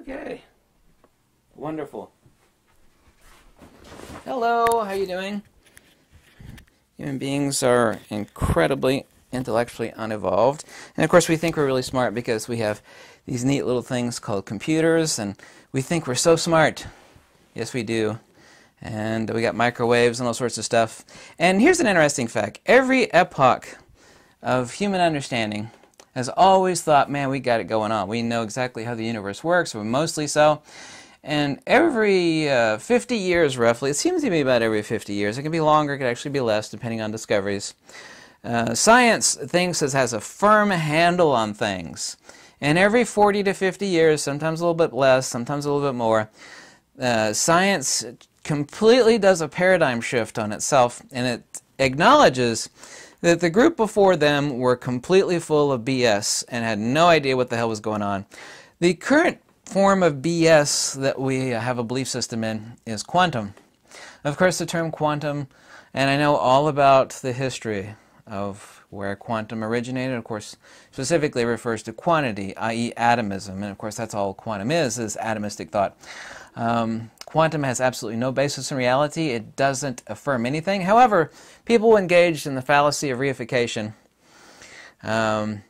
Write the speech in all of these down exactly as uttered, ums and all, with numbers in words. Okay. Wonderful. Hello, how you doing? Human beings are incredibly intellectually unevolved. And of course we think we're really smart because we have these neat little things called computers, and we think we're so smart. Yes, we do. And we got microwaves and all sorts of stuff. And here's an interesting fact. Every epoch of human understanding has always thought, man, we got it going on. We know exactly how the universe works, or mostly so. And every uh, fifty years, roughly, it seems to be about every fifty years. It can be longer, it could actually be less, depending on discoveries. Uh, science thinks it has a firm handle on things. And every forty to fifty years, sometimes a little bit less, sometimes a little bit more, uh, science completely does a paradigm shift on itself, and it acknowledges that the group before them were completely full of B S and had no idea what the hell was going on. The current form of B S that we have a belief system in is quantum. Of course, the term quantum, and I know all about the history of where quantum originated, of course, specifically refers to quantity, that is atomism, and of course that's all quantum is, is atomistic thought. Um, quantum has absolutely no basis in reality. It doesn't affirm anything. However, people engaged in the fallacy of reification, um,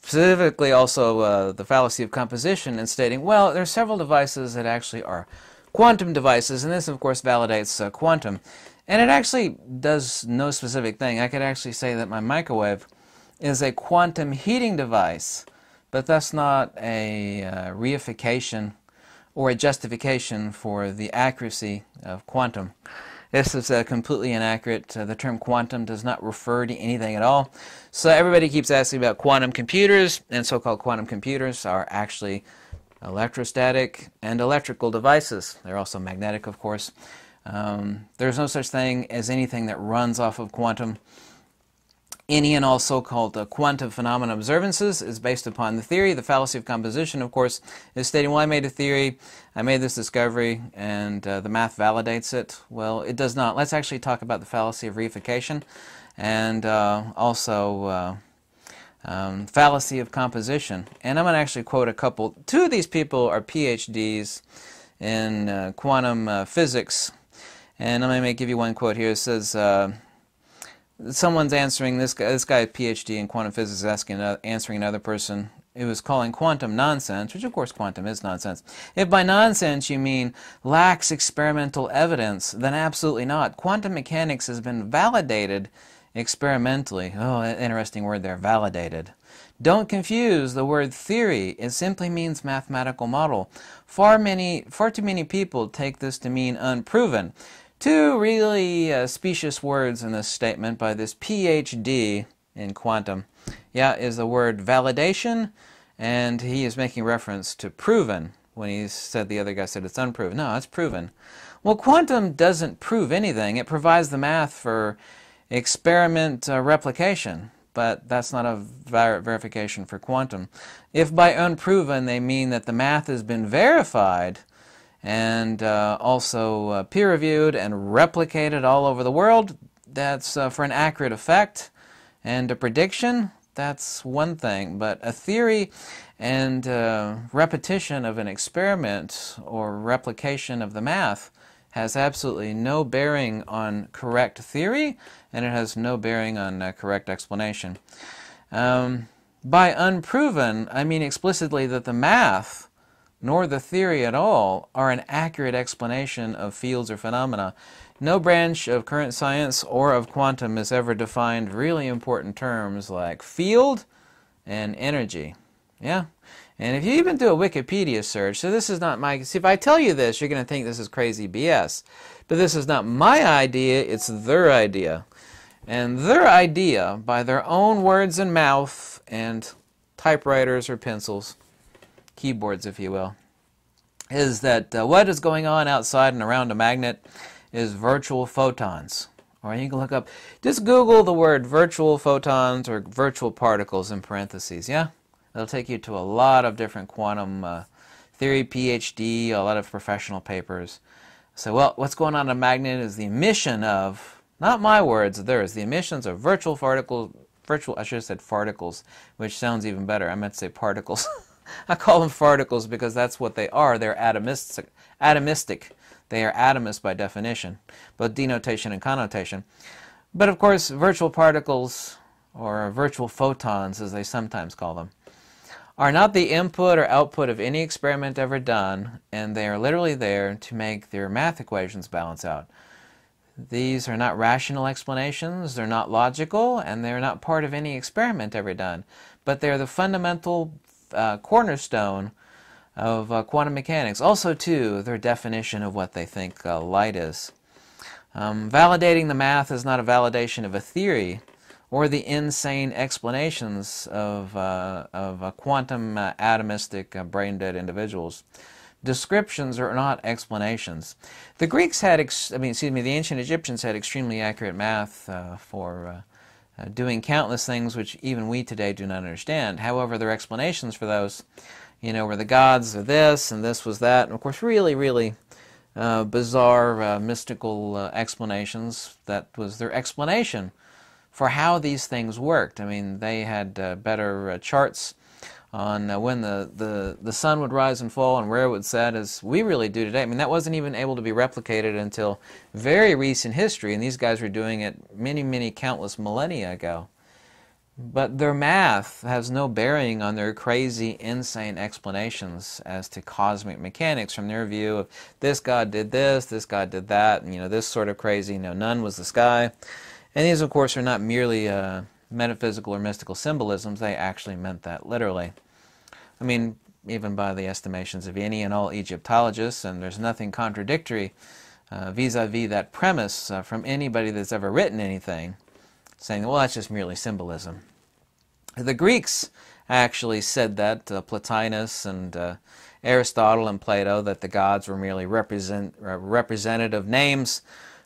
specifically also uh, the fallacy of composition, and stating, well, there are several devices that actually are quantum devices, and this of course validates uh, quantum. And it actually does no specific thing. I could actually say that my microwave is a quantum heating device, but that's not a uh, reification or a justification for the accuracy of quantum. This is uh, completely inaccurate. Uh, the term quantum does not refer to anything at all. So everybody keeps asking about quantum computers, and so-called quantum computers are actually electrostatic and electrical devices. They're also magnetic, of course. Um, there's no such thing as anything that runs off of quantum. Any and all so-called uh, quantum phenomena observances is based upon the theory. The fallacy of composition, of course, is stating, well, I made a theory, I made this discovery, and uh, the math validates it. Well, it does not. Let's actually talk about the fallacy of reification, and uh, also uh, um, fallacy of composition. And I'm going to actually quote a couple. Two of these people are P H Ds in uh, quantum uh, physics. And I'm going to give you one quote here. It says, uh, someone's answering, this guy, this guy with a P H D in quantum physics, asking, uh, answering another person who was calling quantum nonsense, which of course quantum is nonsense. If by nonsense you mean lacks experimental evidence, then absolutely not. Quantum mechanics has been validated experimentally. Oh, interesting word there, validated. Don't confuse the word theory. It simply means mathematical model. Far many, far too many people take this to mean unproven. Two really uh, specious words in this statement by this P H D in quantum, yeah, is the word validation, and he is making reference to proven when he said the other guy said it's unproven. No, it's proven. Well, quantum doesn't prove anything. It provides the math for experiment uh, replication, but that's not a ver verification for quantum. If by unproven they mean that the math has been verified, and uh, also uh, peer-reviewed and replicated all over the world, that's uh, for an accurate effect and a prediction, that's one thing. But a theory and uh, repetition of an experiment or replication of the math has absolutely no bearing on correct theory, and it has no bearing on uh, correct explanation. Um, by unproven, I mean explicitly that the math nor the theory at all are an accurate explanation of fields or phenomena. No branch of current science or of quantum has ever defined really important terms like field and energy. Yeah? And if you even do a Wikipedia search, so this is not my... See, if I tell you this, you're going to think this is crazy B S. But this is not my idea, it's their idea. And their idea, by their own words and mouth and typewriters or pencils, keyboards, if you will, is that uh, what is going on outside and around a magnet is virtual photons. Or you can look up, just Google the word virtual photons or virtual particles in parentheses, yeah? It'll take you to a lot of different quantum uh, theory, P H D, a lot of professional papers. So, well, what's going on in a magnet is the emission of, not my words, theirs, the emissions of virtual particles, virtual, I should have said farticles, which sounds even better. I meant to say particles. I call them farticles because that's what they are. They're atomistic. atomistic. They are atomist by definition, both denotation and connotation. But of course, virtual particles, or virtual photons as they sometimes call them, are not the input or output of any experiment ever done, and they are literally there to make their math equations balance out. These are not rational explanations, they're not logical, and they're not part of any experiment ever done, but they're the fundamental uh, cornerstone of uh, quantum mechanics. Also, too, their definition of what they think uh, light is. Um, validating the math is not a validation of a theory or the insane explanations of, uh, of uh, quantum uh, atomistic uh, brain-dead individuals. Descriptions are not explanations. The Greeks had, ex I mean, excuse me, the ancient Egyptians had extremely accurate math uh, for uh, uh, doing countless things which even we today do not understand. However, their explanations for those, you know, were the gods are this and this was that, and of course, really, really uh, bizarre, uh, mystical uh, explanations. That was their explanation for how these things worked. I mean, they had uh, better uh, charts on uh, when the, the, the sun would rise and fall and where it would set as we really do today. I mean, that wasn't even able to be replicated until very recent history, and these guys were doing it many, many countless millennia ago. But their math has no bearing on their crazy, insane explanations as to cosmic mechanics from their view of this god did this, this god did that, and, you know, this sort of crazy, you know, none was the sky. And these, of course, are not merely uh, metaphysical or mystical symbolisms. They actually meant that literally. I mean, even by the estimations of any and all Egyptologists, and there's nothing contradictory vis-a-vis uh, -vis that premise uh, from anybody that's ever written anything, saying, well, that's just merely symbolism. The Greeks actually said that, uh, Plotinus and uh, Aristotle and Plato, that the gods were merely represent, uh, representative names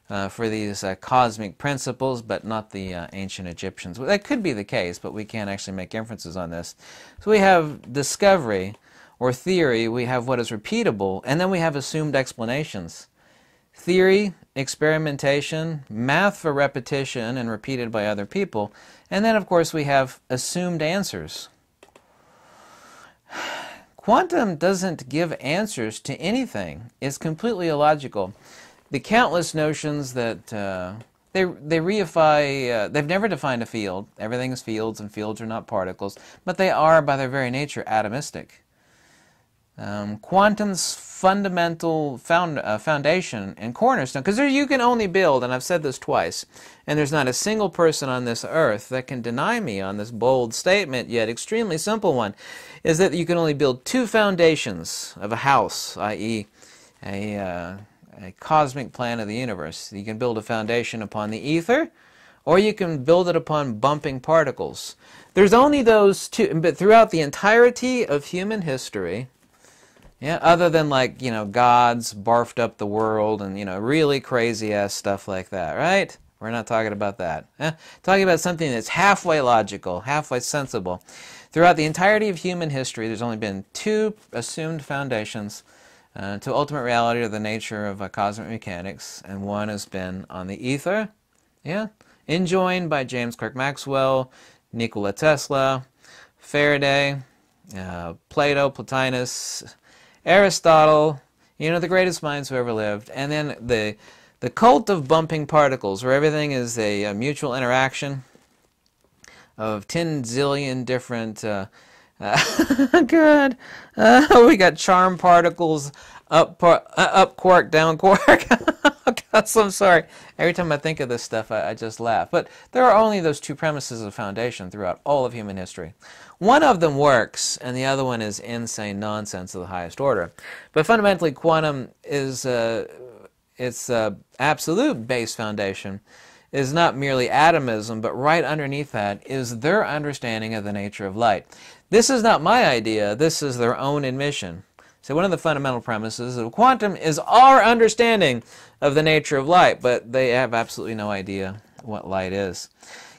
uh, for these uh, cosmic principles, but not the uh, ancient Egyptians. Well, that could be the case, but we can't actually make inferences on this. So we have discovery or theory, we have what is repeatable, and then we have assumed explanations. Theory, experimentation, math for repetition and repeated by other people, and then of course we have assumed answers. Quantum doesn't give answers to anything. It's completely illogical. The countless notions that uh, they, they reify, uh, they've never defined a field. Everything is fields, and fields are not particles, but they are by their very nature atomistic. Um, quantum's fundamental found, uh, foundation and cornerstone, because you can only build, and I've said this twice, and there's not a single person on this earth that can deny me on this bold statement, yet extremely simple one, is that you can only build two foundations of a house, that is a, uh, a cosmic plan of the universe. You can build a foundation upon the ether, or you can build it upon bumping particles. There's only those two, but throughout the entirety of human history, yeah, other than, like, you know, gods barfed up the world and, you know, really crazy-ass stuff like that, right? We're not talking about that. Eh? Talking about something that's halfway logical, halfway sensible. Throughout the entirety of human history, there's only been two assumed foundations uh, to ultimate reality or the nature of uh, cosmic mechanics, and one has been on the ether, yeah? Enjoined by James Clerk Maxwell, Nikola Tesla, Faraday, uh, Plato, Plotinus, Aristotle, you know, the greatest minds who ever lived, and then the the cult of bumping particles, where everything is a, a mutual interaction of ten zillion different. Uh, uh, good, uh, we got charm particles, up par uh, up quark, down quark. So I'm sorry. Every time I think of this stuff, I, I just laugh. But there are only those two premises of foundation throughout all of human history. One of them works, and the other one is insane nonsense of the highest order. But fundamentally, quantum is uh, its uh, absolute base foundation is not merely atomism, but right underneath that is their understanding of the nature of light. This is not my idea. This is their own admission. So one of the fundamental premises of quantum is our understanding of the nature of light, but they have absolutely no idea what light is.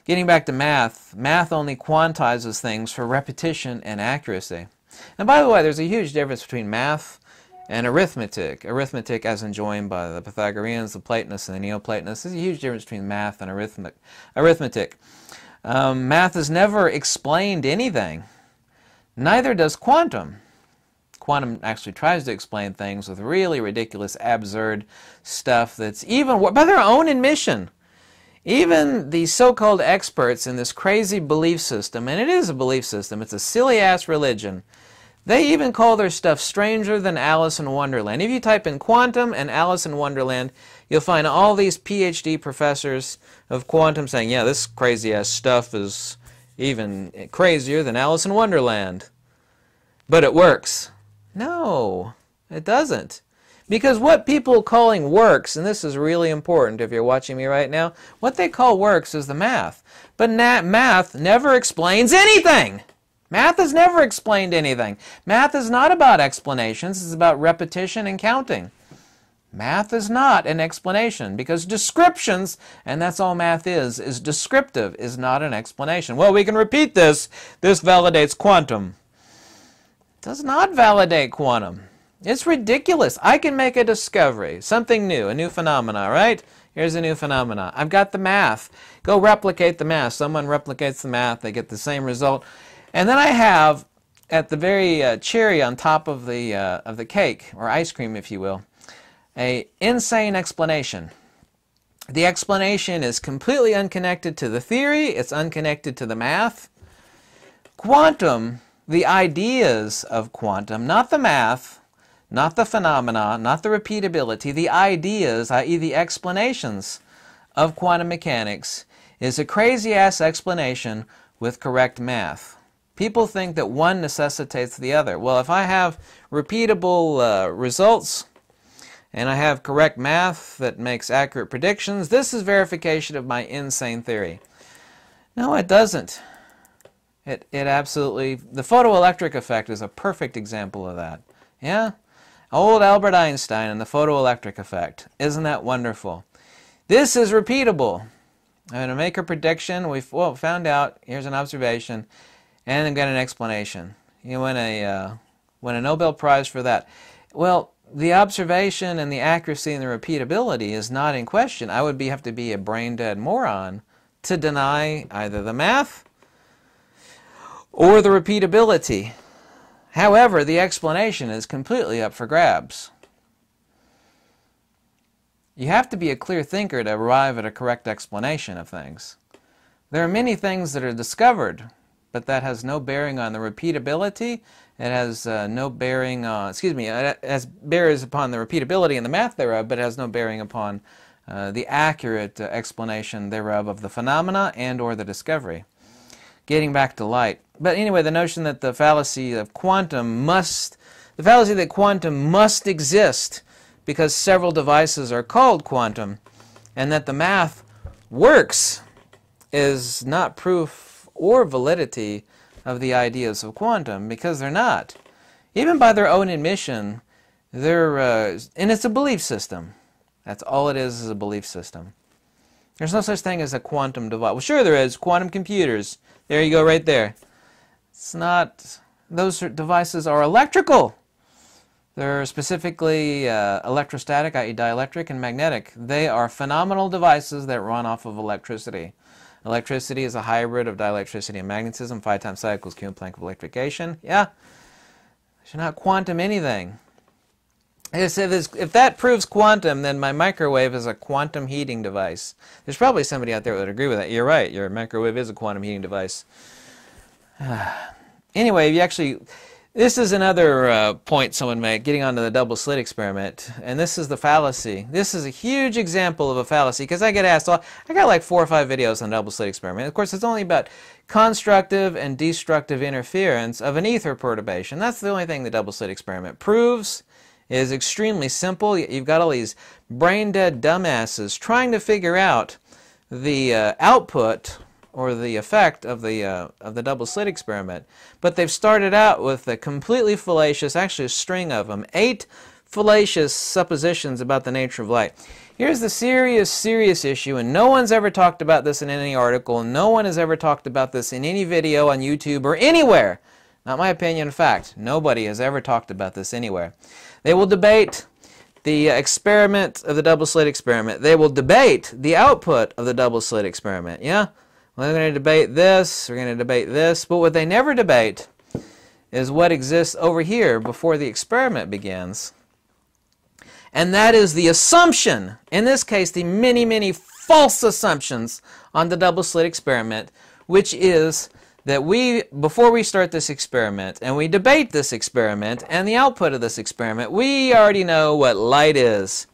Getting back to math, math only quantizes things for repetition and accuracy. And by the way, there's a huge difference between math and arithmetic. Arithmetic, as enjoined by the Pythagoreans, the Platonists, and the Neoplatonists, there's a huge difference between math and arithmetic. arithmetic. Um, math has never explained anything. Neither does quantum. quantum actually tries to explain things with really ridiculous, absurd stuff that's even, by their own admission, even the so-called experts in this crazy belief system, and it is a belief system, it's a silly-ass religion, they even call their stuff stranger than Alice in Wonderland. If you type in quantum and Alice in Wonderland, you'll find all these P H D professors of quantum saying, yeah, this crazy-ass stuff is even crazier than Alice in Wonderland. But it works. No, it doesn't. Because what people calling works, and this is really important if you're watching me right now, what they call works is the math. But math never explains anything. Math has never explained anything. Math is not about explanations. It's about repetition and counting. Math is not an explanation because descriptions, and that's all math is, is descriptive, is not an explanation. Well, we can repeat this. This validates quantum. Does not validate quantum. It's ridiculous. I can make a discovery, something new, a new phenomena, right? Here's a new phenomena. I've got the math. Go replicate the math. Someone replicates the math. They get the same result. And then I have, at the very uh, cherry on top of the, uh, of the cake, or ice cream, if you will, an insane explanation. The explanation is completely unconnected to the theory. It's unconnected to the math. Quantum, the ideas of quantum, not the math, not the phenomena, not the repeatability, the ideas, that is the explanations of quantum mechanics, is a crazy-ass explanation with correct math. People think that one necessitates the other. Well, if I have repeatable uh, results and I have correct math that makes accurate predictions, this is verification of my insane theory. No, it doesn't. It, it absolutely, the photoelectric effect is a perfect example of that. Yeah? Old Albert Einstein and the photoelectric effect. Isn't that wonderful? This is repeatable. I'm going to make a prediction. We've well, found out, here's an observation, and I've got an explanation. You win a, uh, win a Nobel Prize for that. Well, the observation and the accuracy and the repeatability is not in question. I would be, have to be a brain-dead moron to deny either the math or the repeatability. However, the explanation is completely up for grabs. You have to be a clear thinker to arrive at a correct explanation of things. There are many things that are discovered, but that has no bearing on the repeatability. It has uh, no bearing on, excuse me, it has bears upon the repeatability and the math thereof, but it has no bearing upon uh, the accurate uh, explanation thereof of the phenomena and or the discovery. Getting back to light. But anyway, the notion that the fallacy of quantum must, the fallacy that quantum must exist because several devices are called quantum, and that the math works is not proof or validity of the ideas of quantum, because they're not. Even by their own admission, they're, uh, and it's a belief system. That's all it is, is a belief system. There's no such thing as a quantum device. Well, sure there is, quantum computers. There you go, right there. It's not, those devices are electrical. They're specifically uh, electrostatic, that is dielectric, and magnetic. They are phenomenal devices that run off of electricity. Electricity is a hybrid of dielectricity and magnetism. Five times psi equals Q in Planck of electrification. Yeah, they're not quantum anything. If that proves quantum, then my microwave is a quantum heating device. There's probably somebody out there that would agree with that. You're right, your microwave is a quantum heating device. Anyway, you actually, this is another uh, point someone made, getting onto the double slit experiment. And this is the fallacy. This is a huge example of a fallacy, because I get asked, well, I got like four or five videos on the double slit experiment. Of course, it's only about constructive and destructive interference of an ether perturbation. That's the only thing the double slit experiment proves. It is extremely simple. You've got all these brain-dead dumbasses trying to figure out the uh, output or the effect of the, uh, of the double slit experiment. But they've started out with a completely fallacious, actually a string of them, eight fallacious suppositions about the nature of light. Here's the serious, serious issue, and no one's ever talked about this in any article, and no one has ever talked about this in any video on YouTube or anywhere. Not my opinion, fact. Nobody has ever talked about this anywhere. They will debate the experiment of the double slit experiment. They will debate the output of the double slit experiment. Yeah? Well, they're going to debate this, we're going to debate this, but what they never debate is what exists over here before the experiment begins. And that is the assumption, in this case the many, many false assumptions on the double slit experiment, which is that we, before we start this experiment and we debate this experiment and the output of this experiment, we already know what light is.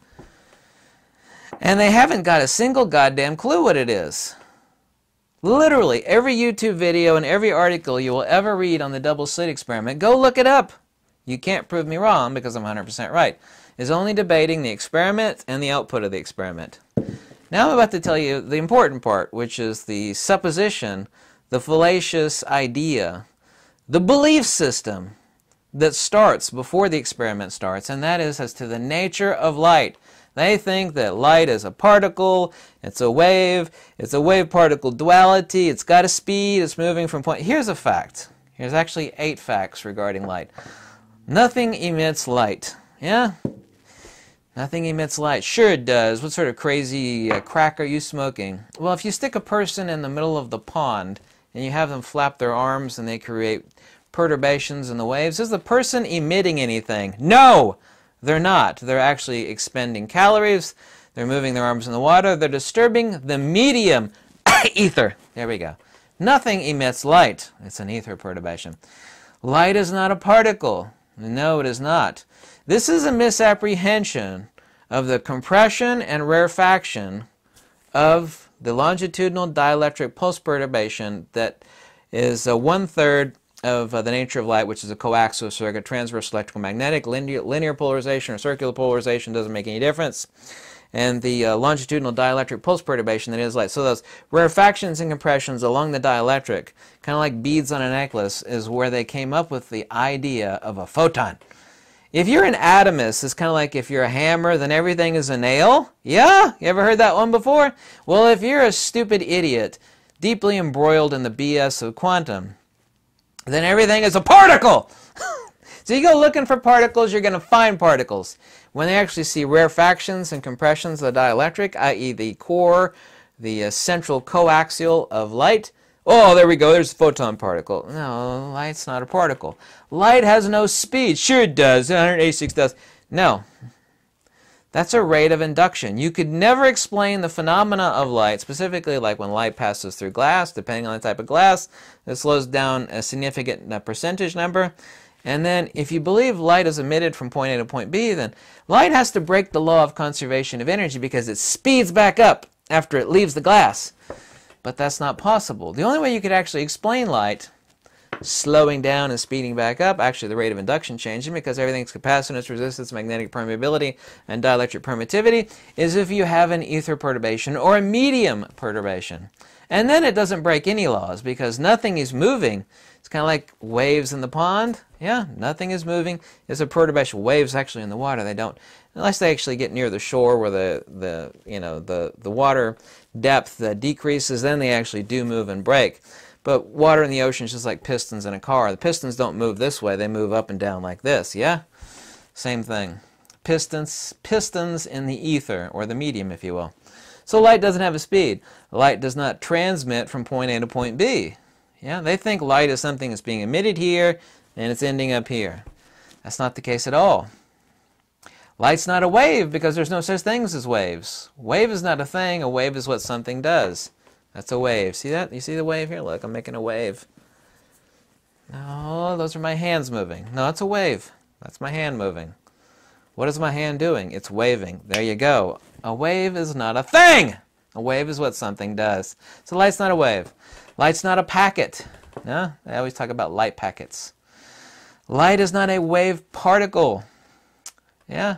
And they haven't got a single goddamn clue what it is. Literally, every YouTube video and every article you will ever read on the double slit experiment, go look it up. You can't prove me wrong because I'm one hundred percent right. Is only debating the experiment and the output of the experiment. Now I'm about to tell you the important part, which is the supposition, the fallacious idea, the belief system that starts before the experiment starts, and that is as to the nature of light. They think that light is a particle, it's a wave, it's a wave-particle duality, it's got a speed, it's moving from point... Here's a fact. Here's actually eight facts regarding light. Nothing emits light. Yeah? Nothing emits light. Sure it does. What sort of crazy uh, crack are you smoking? Well, if you stick a person in the middle of the pond and you have them flap their arms and they create perturbations in the waves, is the person emitting anything? No! They're not. They're actually expending calories. They're moving their arms in the water. They're disturbing the medium. Ether. There we go. Nothing emits light. It's an ether perturbation. Light is not a particle. No, it is not. This is a misapprehension of the compression and rarefaction of the longitudinal dielectric pulse perturbation that is a one-third of uh, the nature of light, which is a coaxial circuit, transverse electromagnetic, linear, linear polarization or circular polarization, doesn't make any difference, and the uh, longitudinal dielectric pulse perturbation that is light. So those rarefactions and compressions along the dielectric, kind of like beads on a necklace, is where they came up with the idea of a photon. If you're an atomist, it's kind of like if you're a hammer, then everything is a nail. Yeah? You ever heard that one before? Well, if you're a stupid idiot, deeply embroiled in the B S of quantum, then everything is a particle! So you go looking for particles, you're going to find particles. When they actually see rarefactions and compressions of the dielectric, that is the core, the uh, central coaxial of light, oh, there we go, there's a photon particle. No, light's not a particle. Light has no speed. Sure it does, one hundred eighty-six thousand. No. That's a rate of induction. You could never explain the phenomena of light, specifically like when light passes through glass, depending on the type of glass, it slows down a significant percentage number. And then if you believe light is emitted from point A to point B, then light has to break the law of conservation of energy because it speeds back up after it leaves the glass. But that's not possible. The only way you could actually explain light slowing down and speeding back up, actually the rate of induction changing because everything's capacitance, resistance, magnetic permeability, and dielectric permittivity, is if you have an ether perturbation or a medium perturbation. And then it doesn't break any laws because nothing is moving. It's kind of like waves in the pond. Yeah, nothing is moving. It's a perturbation. Waves actually in the water, they don't, unless they actually get near the shore where the, the you know, the, the water depth that decreases, then they actually do move and break. But water in the ocean is just like pistons in a car. The pistons don't move this way. They move up and down like this, yeah? Same thing. Pistons, pistons in the ether, or the medium, if you will. So light doesn't have a speed. Light does not transmit from point A to point B. Yeah, they think light is something that's being emitted here, and it's ending up here. That's not the case at all. Light's not a wave because there's no such things as waves. Wave is not a thing. A wave is what something does. That's a wave. See that? You see the wave here? Look, I'm making a wave. No, those are my hands moving. No, that's a wave. That's my hand moving. What is my hand doing? It's waving. There you go. A wave is not a thing! A wave is what something does. So light's not a wave. Light's not a packet. No? I always talk about light packets. Light is not a wave particle. Yeah?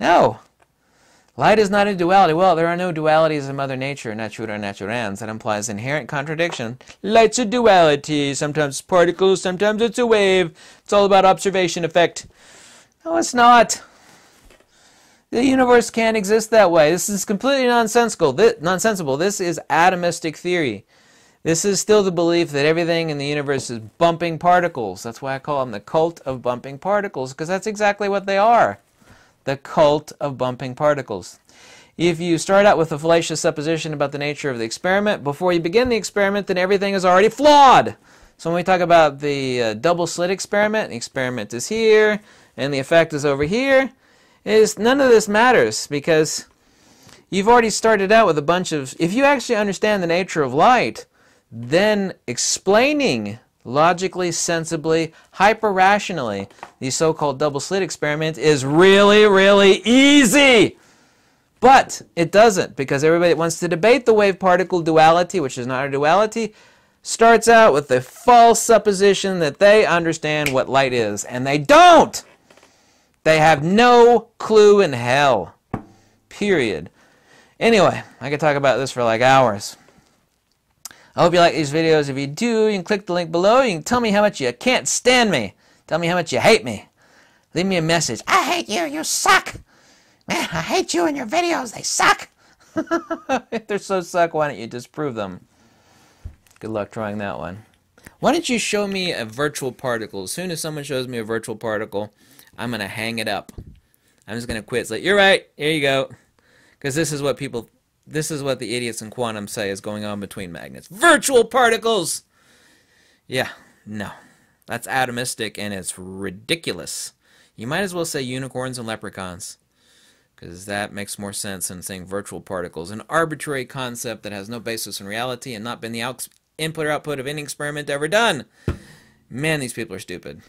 No! Light is not a duality. Well, there are no dualities in Mother Nature, natura naturans. That implies inherent contradiction. Light's a duality. Sometimes it's particles, sometimes it's a wave. It's all about observation effect. No, it's not. The universe can't exist that way. This is completely nonsensical. This, nonsensible. This is atomistic theory. This is still the belief that everything in the universe is bumping particles. That's why I call them the cult of bumping particles, because that's exactly what they are. The cult of bumping particles. If you start out with a fallacious supposition about the nature of the experiment, before you begin the experiment, then everything is already flawed. So when we talk about the uh, double slit experiment, the experiment is here and the effect is over here, is none of this matters because you've already started out with a bunch of, if you actually understand the nature of light, then explaining logically, sensibly, hyper-rationally the so-called double slit experiment is really, really easy. But it doesn't, because everybody that wants to debate the wave-particle duality, which is not a duality, starts out with the false supposition that they understand what light is, and they don't! They have no clue in hell. Period. Anyway, I could talk about this for like hours. I hope you like these videos. If you do, you can click the link below. You can tell me how much you can't stand me. Tell me how much you hate me. Leave me a message. I hate you. You suck. Man, I hate you and your videos. They suck. If they're so suck, why don't you disprove them? Good luck trying that one. Why don't you show me a virtual particle? As soon as someone shows me a virtual particle, I'm going to hang it up. I'm just going to quit. It's like, you're right. Here you go. Because this is what people, this is what the idiots in quantum say is going on between magnets. Virtual particles! Yeah, no. That's atomistic and it's ridiculous. You might as well say unicorns and leprechauns. Because that makes more sense than saying virtual particles. An arbitrary concept that has no basis in reality and not been the input or output of any experiment ever done. Man, these people are stupid.